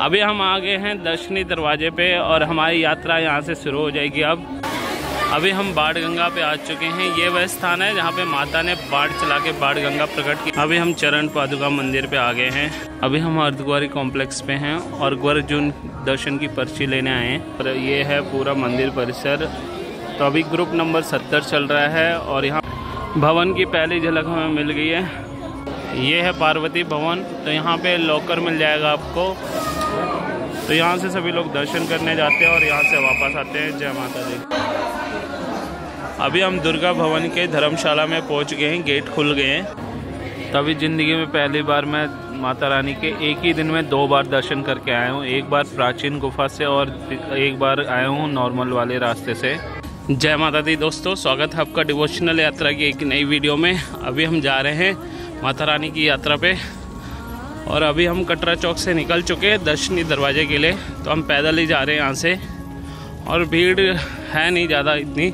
अभी हम आ गए हैं दर्शनी दरवाजे पे और हमारी यात्रा यहाँ से शुरू हो जाएगी। अभी हम बाढ़ गंगा पे आ चुके हैं। ये वह स्थान है जहाँ पे माता ने बाढ़ चला के बाढ़ गंगा प्रकट की। अभी हम चरण पादुका मंदिर पे आ गए हैं। अभी हम अर्धकुंवारी कॉम्प्लेक्स पे हैं और अर्जुन दर्शन की पर्ची लेने आए हैं। और ये है पूरा मंदिर परिसर। तो अभी ग्रुप नंबर 70 चल रहा है और यहाँ भवन की पहली झलक हमें मिल गई है। ये है पार्वती भवन। तो यहाँ पे लॉकर मिल जाएगा आपको। तो यहाँ से सभी लोग दर्शन करने जाते हैं और यहाँ से वापस आते हैं। जय माता दी। अभी हम दुर्गा भवन के धर्मशाला में पहुँच गए हैं। गेट खुल गए हैं। तो अभी ज़िंदगी में पहली बार मैं माता रानी के एक ही दिन में 2 बार दर्शन करके आया हूँ। एक बार प्राचीन गुफा से और एक बार आया हूँ नॉर्मल वाले रास्ते से। जय माता दी दोस्तों, स्वागत है आपका डिवोशनल यात्रा की एक नई वीडियो में। अभी हम जा रहे हैं माता रानी की यात्रा पे और अभी हम कटरा चौक से निकल चुके हैं दर्शनी दरवाजे के लिए। तो हम पैदल ही जा रहे हैं यहाँ से और भीड़ है नहीं ज़्यादा इतनी।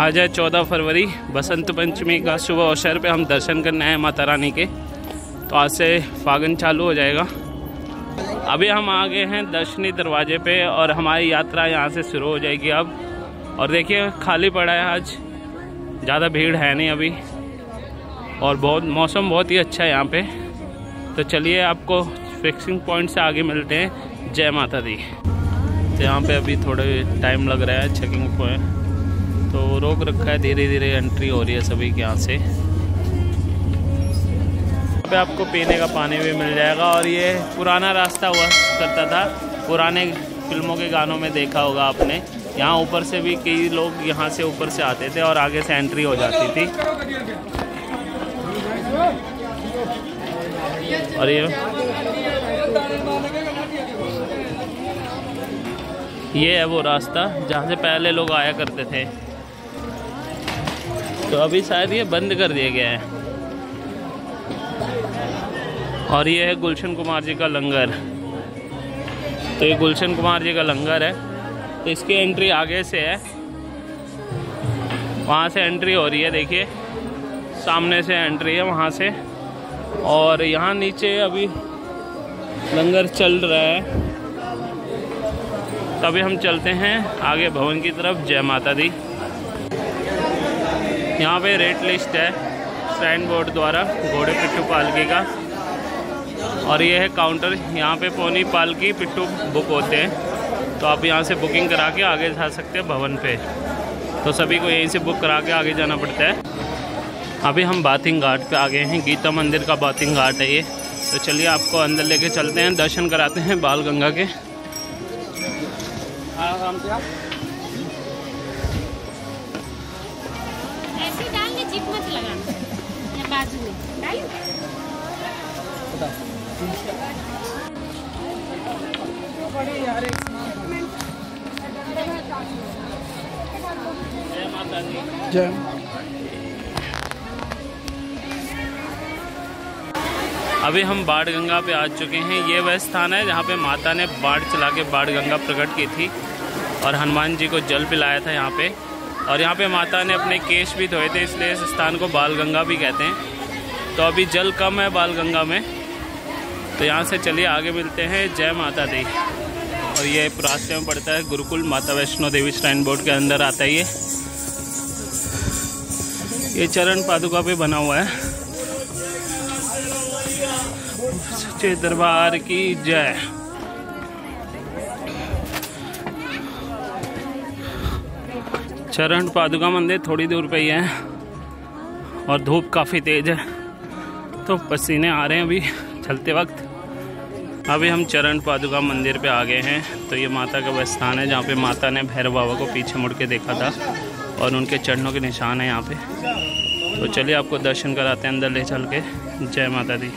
आज है 14 फरवरी, बसंत पंचमी का शुभ अवसर पे हम दर्शन करने आए माता रानी के। तो आज से फागुन चालू हो जाएगा। अभी हम आ गए हैं दर्शनी दरवाजे पे और हमारी यात्रा यहाँ से शुरू हो जाएगी अब। और देखिए खाली पड़ा है आज, ज़्यादा भीड़ है नहीं अभी और बहुत मौसम बहुत ही अच्छा है यहाँ पे। तो चलिए आपको फिक्सिंग पॉइंट से आगे मिलते हैं। जय माता दी। तो यहाँ पे अभी थोड़े टाइम लग रहा है चेकिंग पॉइंट, तो रोक रखा है। धीरे धीरे एंट्री हो रही है सभी के यहाँ से। यहाँ पे आपको पीने का पानी भी मिल जाएगा। और ये पुराना रास्ता हुआ करता था, पुराने फिल्मों के गानों में देखा होगा आपने। यहाँ ऊपर से भी कई लोग यहाँ से ऊपर से आते थे और आगे से एंट्री हो जाती थी। और ये है वो रास्ता जहाँ से पहले लोग आया करते थे। तो अभी शायद ये बंद कर दिया गया है। और ये है गुलशन कुमार जी का लंगर। तो ये गुलशन कुमार जी का लंगर है। तो इसकी एंट्री आगे से है, वहाँ से एंट्री हो रही है। देखिए सामने से एंट्री है वहाँ से। और यहाँ नीचे अभी लंगर चल रहा है। तभी हम चलते हैं आगे भवन की तरफ। जय माता दी। यहाँ पे रेट लिस्ट है श्राइन बोर्ड द्वारा घोड़े पिट्ठू पालकी का। और ये है काउंटर, यहाँ पे पोनी पालकी पिट्ठू बुक होते हैं। तो आप यहाँ से बुकिंग करा के आगे जा सकते हैं भवन पे। तो सभी को यहीं से बुक करा के आगे जाना पड़ता है। अभी हम बाथिंग घाट पे आ गए हैं। गीता मंदिर का बाथिंग घाट है ये। तो चलिए आपको अंदर लेके चलते हैं, दर्शन कराते हैं बाल गंगा के। ऐसे डाल ले, जीप मत लगाना, या बाजू में डाल। जय। अभी हम बाढ़ गंगा पे आ चुके हैं। ये वह स्थान है जहाँ पे माता ने बाढ़ चला के बाढ़ गंगा प्रकट की थी और हनुमान जी को जल पिलाया था यहाँ पे। और यहाँ पे माता ने अपने केश भी धोए थे, इसलिए इस स्थान को बाल गंगा भी कहते हैं। तो अभी जल कम है बाल गंगा में। तो यहाँ से चलिए आगे मिलते हैं। जय माता दी। और ये रास्ते में पड़ता है गुरुकुल, माता वैष्णो देवी श्राइन बोर्ड के अंदर आता है ये चरण पादुका पे बना हुआ है। सच्चे दरबार की जय। चरण पादुका मंदिर थोड़ी दूर पे ही है और धूप काफ़ी तेज है तो पसीने आ रहे हैं अभी चलते वक्त। अभी हम चरण पादुका मंदिर पे आ गए हैं। तो ये माता का वह स्थान है जहाँ पे माता ने भैरव बाबा को पीछे मुड़ के देखा था और उनके चरणों के निशान है यहाँ पे। तो चलिए आपको दर्शन कराते हैं अंदर ले चल के। जय माता दी।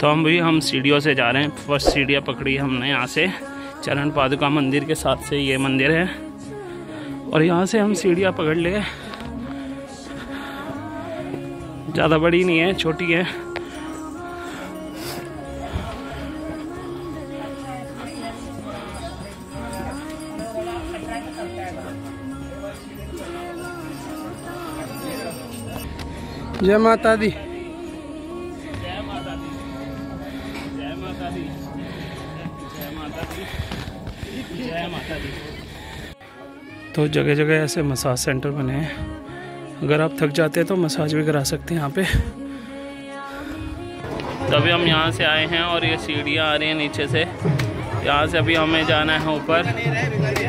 तो हम सीढ़ियों से जा रहे हैं। फर्स्ट सीढ़ियाँ पकड़ी हमने यहाँ से, चरण पादुका मंदिर के साथ से ये मंदिर है और यहाँ से हम सीढ़ियाँ पकड़ लिए। ज़्यादा बड़ी नहीं है, छोटी है। जय माता दी, जय माता दी, जय माता दी, जय माता दी, जय माता दी। तो जगह जगह ऐसे मसाज सेंटर बने हैं, अगर आप थक जाते हैं तो मसाज भी करा सकते हैं यहाँ पे। तो अभी हम यहाँ से आए हैं और ये सीढ़ियाँ आ रही हैं नीचे से। यहाँ से अभी हमें जाना है ऊपर,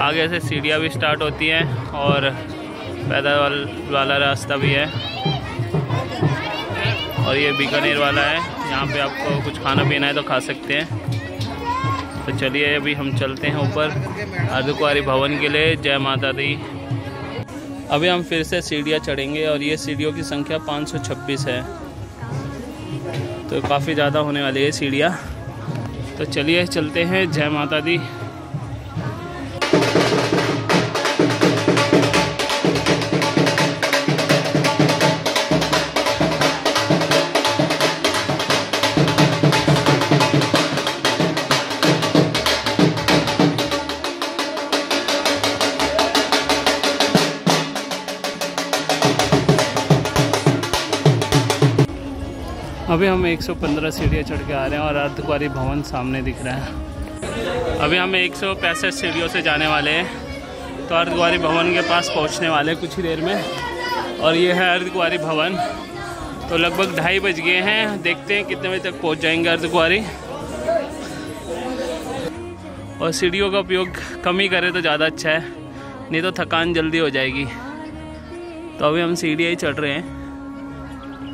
आगे से सीढ़ियाँ भी स्टार्ट होती हैं और पैदल वाला रास्ता भी है। और ये बीकानेर वाला है, यहाँ पे आपको कुछ खाना पीना है तो खा सकते हैं। तो चलिए अभी हम चलते हैं ऊपर अर्धकुंवारी भवन के लिए। जय माता दी। अभी हम फिर से सीढ़ियाँ चढ़ेंगे और ये सीढ़ियों की संख्या 526 है, तो काफ़ी ज़्यादा होने वाली है सीढ़ियाँ। तो चलिए चलते हैं। जय माता दी। अभी हम 115 सीढ़ियाँ चढ़ के आ रहे हैं और अर्धकुंवारी भवन सामने दिख रहा है। अभी हम 165 सीढ़ियों से जाने वाले हैं, तो अर्धकुंवारी भवन के पास पहुंचने वाले कुछ ही देर में। और ये है अर्धकुंवारी भवन। तो लगभग 2:30 बज गए हैं, देखते हैं कितने बजे तक पहुंच जाएंगे अर्धकुंवारी। और सीढ़ियों का उपयोग कम ही करें तो ज़्यादा अच्छा है, नहीं तो थकान जल्दी हो जाएगी। तो अभी हम सीढ़ियाँ ही चढ़ रहे हैं,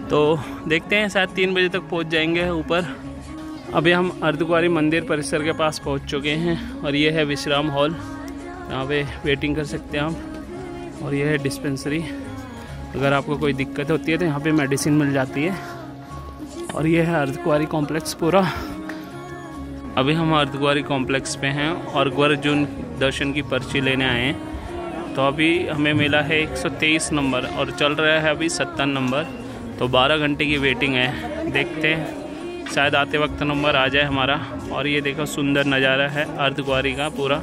तो देखते हैं शायद 3 बजे तक पहुंच जाएंगे ऊपर। अभी हम अर्धकुंवारी मंदिर परिसर के पास पहुंच चुके हैं और ये है विश्राम हॉल, यहाँ पे वेटिंग कर सकते हैं आप। और ये है डिस्पेंसरी, अगर आपको कोई दिक्कत होती है तो यहाँ पे मेडिसिन मिल जाती है। और ये है अर्धकुंवारी कॉम्प्लेक्स पूरा। अभी हम अर्धकुंवारी कॉम्प्लेक्स पे हैं और अर्जुन दर्शन की पर्ची लेने आए हैं। तो अभी हमें मिला है 123 नंबर और चल रहा है अभी 57 नंबर, तो 12 घंटे की वेटिंग है। देखते हैं शायद आते वक्त नंबर आ जाए हमारा। और ये देखो सुंदर नज़ारा है अर्धकुंवारी का पूरा।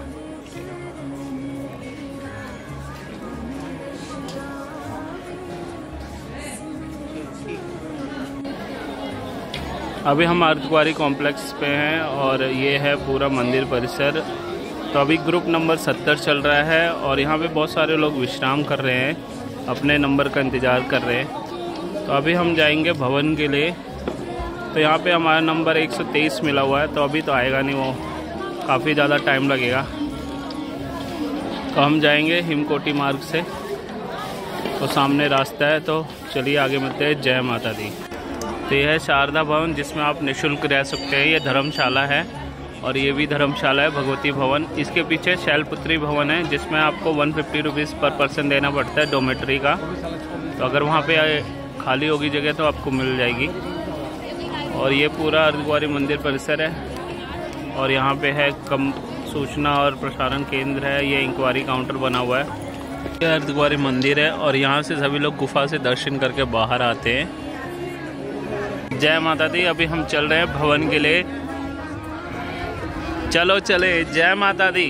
अभी हम अर्धकुंवारी कॉम्प्लेक्स पे हैं और ये है पूरा मंदिर परिसर। तो अभी ग्रुप नंबर 70 चल रहा है और यहाँ पे बहुत सारे लोग विश्राम कर रहे हैं, अपने नंबर का इंतज़ार कर रहे हैं। तो अभी हम जाएंगे भवन के लिए। तो यहाँ पे हमारा नंबर 123 मिला हुआ है, तो अभी तो आएगा नहीं, वो काफ़ी ज़्यादा टाइम लगेगा। तो हम जाएंगे हिमकोटी मार्ग से, तो सामने रास्ता है। तो चलिए आगे बढ़ते हैं। जय माता दी। तो यह है शारदा भवन, जिसमें आप निःशुल्क रह सकते हैं। ये धर्मशाला है और ये भी धर्मशाला है। भगवती भवन, इसके पीछे शैलपुत्री भवन है, जिसमें आपको 150 रुपीज़ पर पर्सन देना पड़ता है डोमेट्री का। तो अगर वहाँ पर खाली होगी जगह तो आपको मिल जाएगी। और ये पूरा अर्धकुंवारी मंदिर परिसर है और यहाँ पे है कम सूचना और प्रसारण केंद्र है। ये इंक्वायरी काउंटर बना हुआ है। ये अर्धकुंवारी मंदिर है और यहाँ से सभी लोग गुफा से दर्शन करके बाहर आते हैं। जय माता दी। अभी हम चल रहे हैं भवन के लिए, चलो चले। जय माता दी।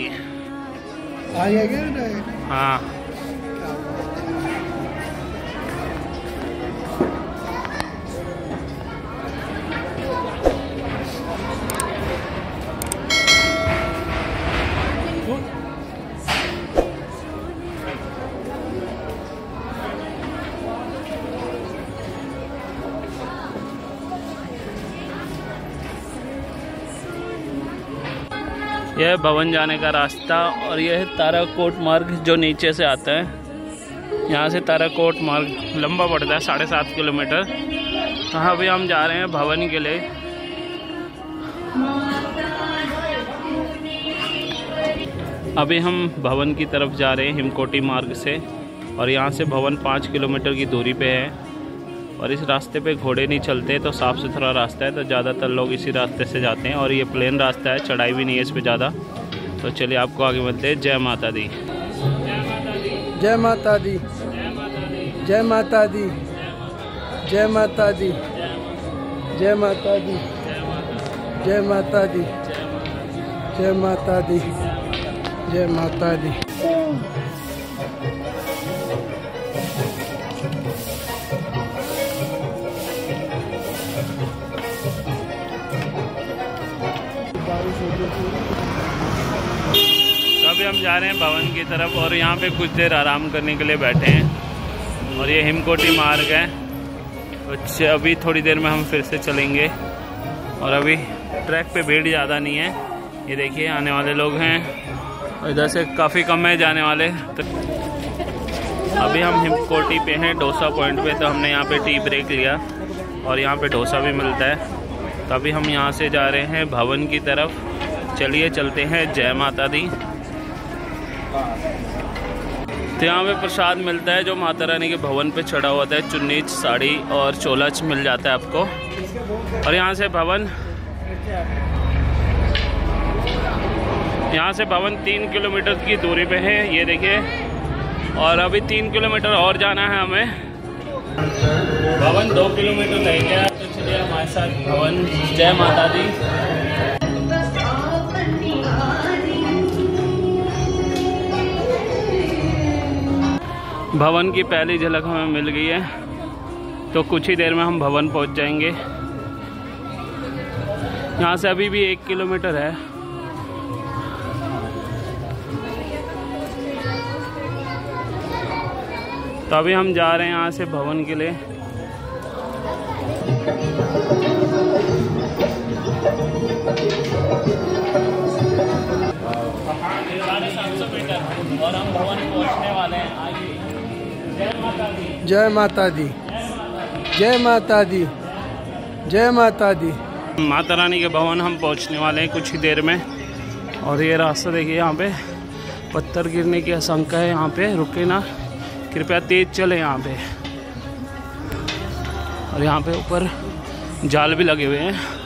हाँ यह है भवन जाने का रास्ता और यह है ताराकोट मार्ग, जो नीचे से आता है। यहाँ से ताराकोट मार्ग लंबा पड़ता है, 7.5 किलोमीटर। हाँ, अभी हम जा रहे हैं भवन के लिए। अभी हम भवन की तरफ जा रहे हैं हिमकोटी मार्ग से और यहाँ से भवन 5 किलोमीटर की दूरी पे है। और इस रास्ते पे घोड़े नहीं चलते, तो साफ़ सुथरा रास्ता है, तो ज़्यादातर लोग इसी रास्ते से जाते हैं। और ये प्लेन रास्ता है, चढ़ाई भी नहीं है इस पे ज़्यादा। तो चलिए आपको आगे बढ़ते हैं। जय माता दी, जय माता दी, जय माता दी, जय माता दी, जय माता दी, जय माता दी, जय माता दी, जय माता दी। अभी हम जा रहे हैं भवन की तरफ और यहाँ पे कुछ देर आराम करने के लिए बैठे हैं। और ये हिमकोटी मार्ग है। अच्छा, अभी थोड़ी देर में हम फिर से चलेंगे। और अभी ट्रैक पे भीड़ ज़्यादा नहीं है। ये देखिए आने वाले लोग हैं, और इधर से काफ़ी कम है जाने वाले। तो अभी हम हिमकोटी पे हैं, डोसा पॉइंट पे। तो हमने यहाँ पे टी ब्रेक लिया और यहाँ पे डोसा भी मिलता है। तो अभी हम यहाँ से जा रहे हैं भवन की तरफ। चलिए चलते हैं। जय माता दी। तो यहाँ पे प्रसाद मिलता है जो माता रानी के भवन पे चढ़ा हुआ था। चुन्नी, साड़ी और चोलाच मिल जाता है आपको। और यहाँ से भवन 3 किलोमीटर की दूरी पे है, ये देखिए। और अभी 3 किलोमीटर और जाना है हमें। भवन 2 किलोमीटर रह गया। तो चलिए हमारे साथ भवन। जय माता दी। भवन की पहली झलक हमें मिल गई है। तो कुछ ही देर में हम भवन पहुंच जाएंगे। यहाँ से अभी भी 1 किलोमीटर है। तो अभी हम जा रहे हैं यहाँ से भवन के लिए। और हम भवन पहुँचने वाले हैं। जय माता दी, जय माता दी, जय माता दी। माता रानी के भवन हम पहुंचने वाले हैं कुछ ही देर में। और ये रास्ता देखिए, यहाँ पे पत्थर गिरने की आशंका है। यहाँ पे रुके ना, कृपया तेज चले यहाँ पे। और यहाँ पे ऊपर जाल भी लगे हुए हैं।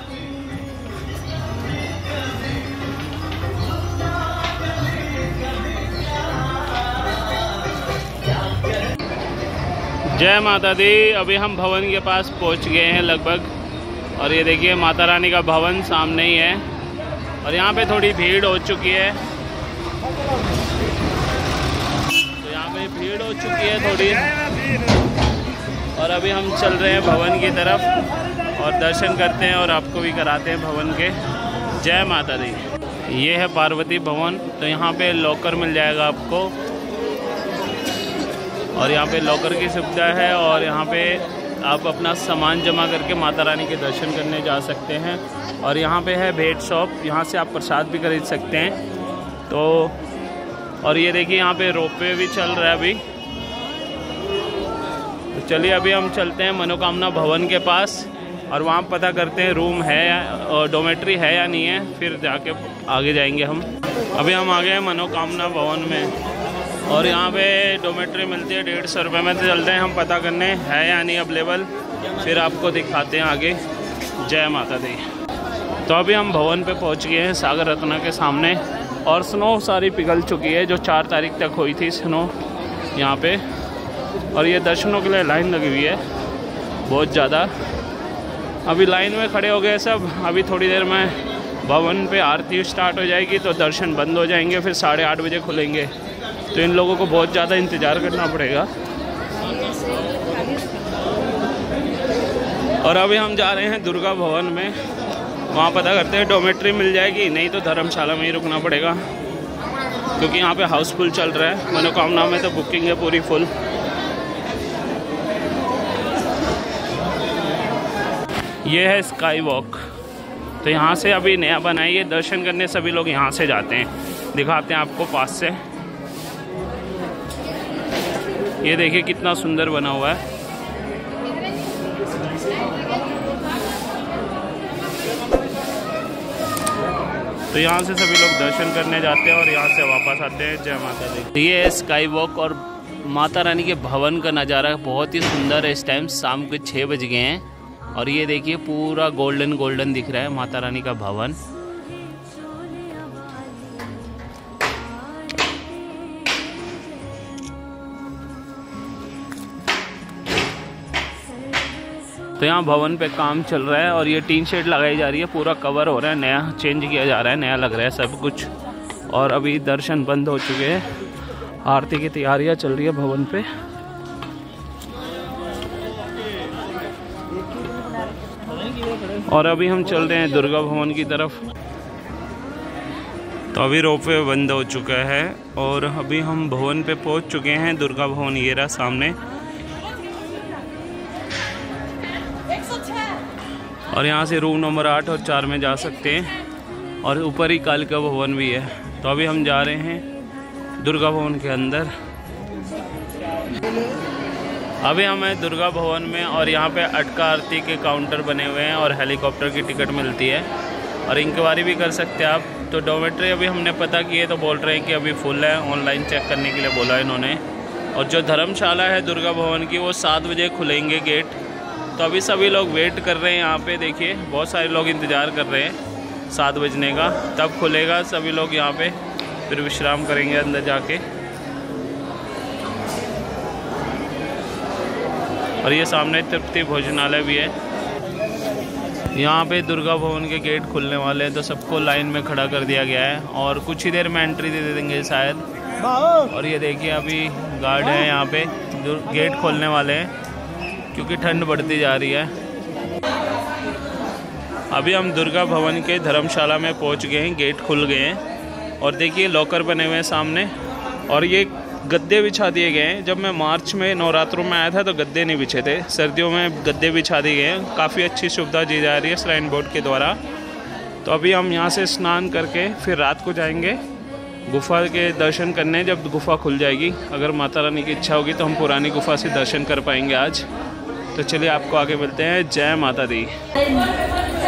जय माता दी। अभी हम भवन के पास पहुंच गए हैं लगभग। और ये देखिए माता रानी का भवन सामने ही है। और यहाँ पे थोड़ी भीड़ हो चुकी है। तो यहाँ पे भीड़ हो चुकी है थोड़ी। और अभी हम चल रहे हैं भवन की तरफ और दर्शन करते हैं और आपको भी कराते हैं भवन के। जय माता दी। ये है पार्वती भवन। तो यहाँ पे लॉकर मिल जाएगा आपको। और यहाँ पे लॉकर की सुविधा है। और यहाँ पे आप अपना सामान जमा करके माता रानी के दर्शन करने जा सकते हैं। और यहाँ पे है भेंट शॉप, यहाँ से आप प्रसाद भी खरीद सकते हैं। तो और ये देखिए यहाँ पे रोपवे भी चल रहा है अभी। तो चलिए अभी हम चलते हैं मनोकामना भवन के पास और वहाँ पता करते हैं रूम है या डोमेट्री है या नहीं है। फिर जाके आगे जाएंगे हम। अभी हम आ गए हैं मनोकामना भवन में। और यहाँ पे डोमेट्री मिलती है 150 रुपये में। तो चलते हैं हम पता करने है या नहीं अवेलेबल, फिर आपको दिखाते हैं आगे। जय माता दी। तो अभी हम भवन पे पहुँच गए हैं सागर रत्ना के सामने। और स्नो सारी पिघल चुकी है जो 4 तारीख तक हुई थी स्नो यहाँ पे। और ये दर्शनों के लिए लाइन लगी हुई है बहुत ज़्यादा। अभी लाइन में खड़े हो गए सब। अभी थोड़ी देर में भवन पर आरती स्टार्ट हो जाएगी, तो दर्शन बंद हो जाएंगे, फिर 8:30 बजे खुलेंगे। तो इन लोगों को बहुत ज़्यादा इंतज़ार करना पड़ेगा। और अभी हम जा रहे हैं दुर्गा भवन में। वहाँ पता करते हैं डोमेट्री मिल जाएगी, नहीं तो धर्मशाला में ही रुकना पड़ेगा, क्योंकि यहाँ पे हाउसफुल चल रहा है। मनोकामना में तो बुकिंग है पूरी फुल। ये है स्काई वॉक। तो यहाँ से अभी नया बनाइए, दर्शन करने सभी लोग यहाँ से जाते हैं। दिखाते हैं आपको पास से। ये देखिए कितना सुंदर बना हुआ है। तो यहाँ से सभी लोग दर्शन करने जाते हैं और यहाँ से वापस आते हैं। जय माता दी। ये है स्काई वॉक और माता रानी के भवन का नज़ारा बहुत ही सुंदर है। इस टाइम शाम के 6 बज गए हैं और ये देखिए पूरा गोल्डन गोल्डन दिख रहा है माता रानी का भवन। तो यहाँ भवन पे काम चल रहा है और ये टीन शेड लगाई जा रही है, पूरा कवर हो रहा है, नया चेंज किया जा रहा है, नया लग रहा है सब कुछ। और अभी दर्शन बंद हो चुके हैं, आरती की तैयारियां चल रही है भवन पे। और अभी हम चल रहे हैं दुर्गा भवन की तरफ। तो अभी रोपवे बंद हो चुका है और अभी हम भवन पे पहुंच चुके हैं। दुर्गा भवन ये रहा सामने। और यहाँ से रूम नंबर 8 और 4 में जा सकते हैं और ऊपर ही कालिका भवन भी है। तो अभी हम जा रहे हैं दुर्गा भवन के अंदर। अभी हम हैं दुर्गा भवन में और यहाँ पे अटका आरती के काउंटर बने हुए हैं और हेलीकॉप्टर की टिकट मिलती है और इंक्वायरी भी कर सकते हैं आप। तो डॉर्मेट्री अभी हमने पता की है तो बोल रहे हैं कि अभी फुल है, ऑनलाइन चेक करने के लिए बोला है इन्होंने। और जो धर्मशाला है दुर्गा भवन की वो 7 बजे खुलेंगे गेट। तो अभी सभी लोग वेट कर रहे हैं यहाँ पे, देखिए बहुत सारे लोग इंतज़ार कर रहे हैं 7 बजने का, तब खुलेगा। सभी लोग यहाँ पे फिर विश्राम करेंगे अंदर जाके। और ये सामने तृप्ति भोजनालय भी है। यहाँ पे दुर्गा भवन के गेट खुलने वाले हैं तो सबको लाइन में खड़ा कर दिया गया है और कुछ ही देर में एंट्री दे देंगे शायद। और ये देखिए अभी गार्ड है यहाँ पे, गेट खोलने वाले हैं क्योंकि ठंड बढ़ती जा रही है। अभी हम दुर्गा भवन के धर्मशाला में पहुंच गए हैं, गेट खुल गए हैं। और देखिए लॉकर बने हुए हैं सामने और ये गद्दे बिछा दिए गए हैं। जब मैं मार्च में नवरात्रों में आया था तो गद्दे नहीं बिछे थे, सर्दियों में गद्दे बिछा दिए गए हैं। काफ़ी अच्छी सुविधा दी जा रही है श्राइन बोर्ड के द्वारा। तो अभी हम यहाँ से स्नान करके फिर रात को जाएँगे गुफा के दर्शन करने। जब गुफा खुल जाएगी, अगर माता रानी की इच्छा होगी तो हम पुरानी गुफा से दर्शन कर पाएंगे आज। तो चलिए आपको आगे मिलते हैं। जय माता दी।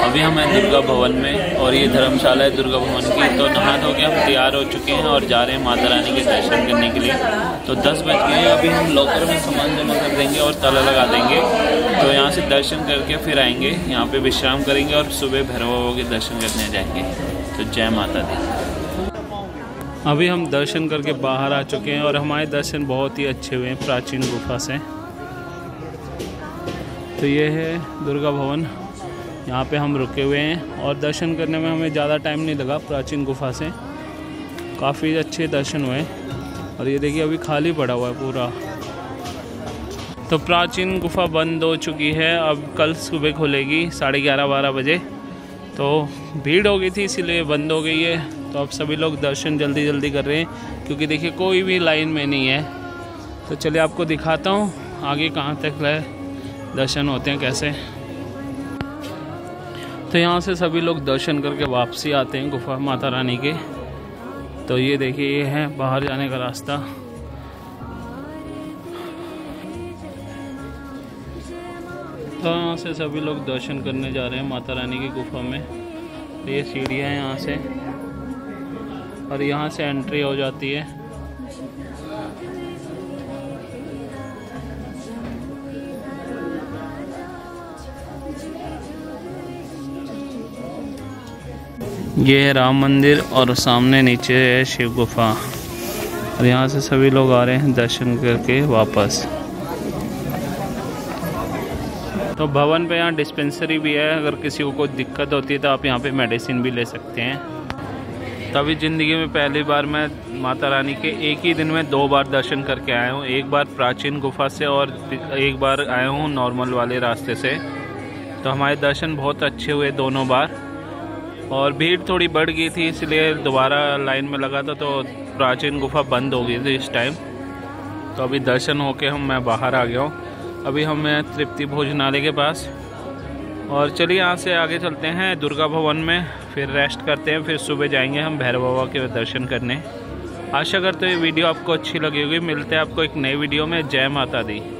अभी हम हैं दुर्गा भवन में और ये धर्मशाला है दुर्गा भवन की। तो नहा धो के हम तैयार हो चुके हैं और जा रहे हैं माता रानी के दर्शन करने के लिए। तो 10 बज गए हैं, अभी हम लॉकर में सामान जमा कर देंगे और ताला लगा देंगे। तो यहाँ से दर्शन करके फिर आएंगे, यहाँ पे विश्राम करेंगे और सुबह भैरव बाबा के दर्शन करने जाएंगे। तो जय माता दी। अभी हम दर्शन करके बाहर आ चुके हैं और हमारे दर्शन बहुत ही अच्छे हुए हैं प्राचीन गुफा से। तो ये है दुर्गा भवन, यहाँ पे हम रुके हुए हैं और दर्शन करने में हमें ज़्यादा टाइम नहीं लगा। प्राचीन गुफा से काफ़ी अच्छे दर्शन हुए और ये देखिए अभी खाली पड़ा हुआ है पूरा। तो प्राचीन गुफा बंद हो चुकी है, अब कल सुबह खुलेगी 11:30-12 बजे। तो भीड़ हो गई थी इसीलिए बंद हो गई है। तो अब सभी लोग दर्शन जल्दी जल्दी कर रहे हैं क्योंकि देखिए कोई भी लाइन में नहीं है। तो चलिए आपको दिखाता हूँ आगे कहाँ तक है दर्शन होते हैं कैसे। तो यहाँ से सभी लोग दर्शन करके वापसी आते हैं गुफा माता रानी के। तो ये देखिए ये है बाहर जाने का रास्ता। तो यहाँ से सभी लोग दर्शन करने जा रहे हैं माता रानी की गुफा में। तो ये सीढ़ियाँ है यहाँ से और यहाँ से एंट्री हो जाती है। ये है राम मंदिर और सामने नीचे है शिव गुफा। और यहाँ से सभी लोग आ रहे हैं दर्शन करके वापस। तो भवन पे यहाँ डिस्पेंसरी भी है, अगर किसी को कोई दिक्कत होती है तो आप यहाँ पे मेडिसिन भी ले सकते हैं। तभी ज़िंदगी में पहली बार मैं माता रानी के एक ही दिन में 2 बार दर्शन करके आया हूँ। एक बार प्राचीन गुफा से और एक बार आया हूँ नॉर्मल वाले रास्ते से। तो हमारे दर्शन बहुत अच्छे हुए दोनों बार। और भीड़ थोड़ी बढ़ गई थी इसलिए दोबारा लाइन में लगा था, तो प्राचीन गुफा बंद हो गई थी इस टाइम। तो अभी दर्शन होके मैं बाहर आ गया हूँ। अभी हम तृप्ति भोजनालय के पास और चलिए यहाँ से आगे चलते हैं दुर्गा भवन में, फिर रेस्ट करते हैं, फिर सुबह जाएंगे हम भैरव बाबा के दर्शन करने। आशा करते हुए वीडियो आपको अच्छी लगी होगी। मिलते हैं आपको एक नई वीडियो में। जय माता दी।